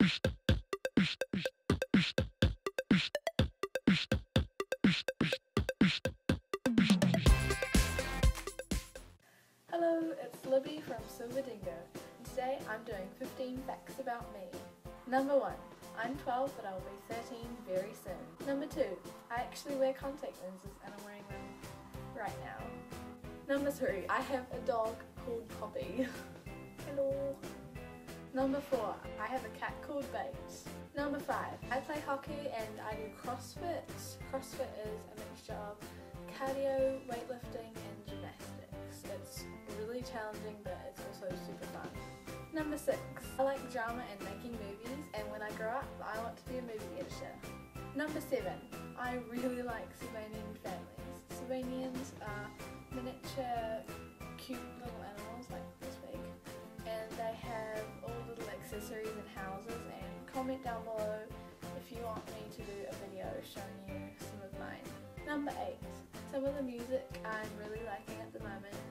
Hello, it's Libby from Silver Dingo, and today I'm doing 15 facts about me. Number 1. I'm 12 but I'll be 13 very soon. Number 2. I actually wear contact lenses and I'm wearing them right now. Number 3. I have a dog called Poppy. Hello. Number 4. I have a cat called Bates. Number 5. I play hockey and I do CrossFit. CrossFit is a mixture of cardio, weightlifting and gymnastics. It's really challenging but it's also super fun. Number 6. I like drama and making movies, and when I grow up I want to be a movie editor. Number 7. I really like Sylvanian families. Sylvanians are miniature cute little animals like this big, and they have all little accessories and houses, and comment down below if you want me to do a video showing you some of mine. Number 8. Some of the music I'm really liking at the moment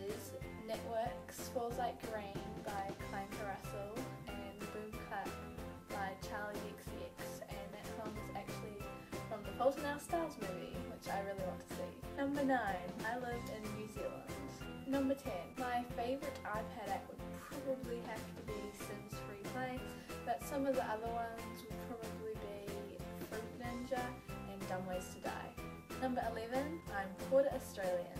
is Netzwerk Falls Like Rain by Clank Russell and Boom Clap by Charlie XCX, and that song is actually from the Bolton Now Stars movie, which I really want to see. Number 9, I live in New Zealand. Number 10, my favourite iPad app would probably have to be Sims Free Play, but some of the other ones would probably be Fruit Ninja and Dumb Ways to Die. Number 11, I'm quarter Australian.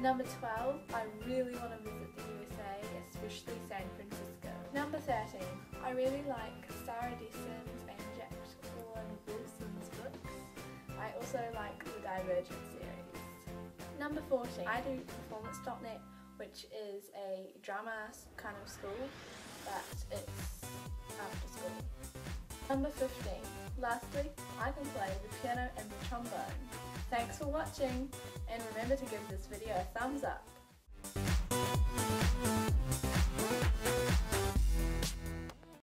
Number 12, I really want to visit the USA, especially San Francisco. Number 13, I really like Sarah Desson's and Jacqueline Wilson's books. I also like the Divergent series. Number 14, I do performance.net, which is a drama kind of school, but it's after school. Number 15, lastly, I can play the piano and the trombone. Thanks for watching, and remember to give this video a thumbs up.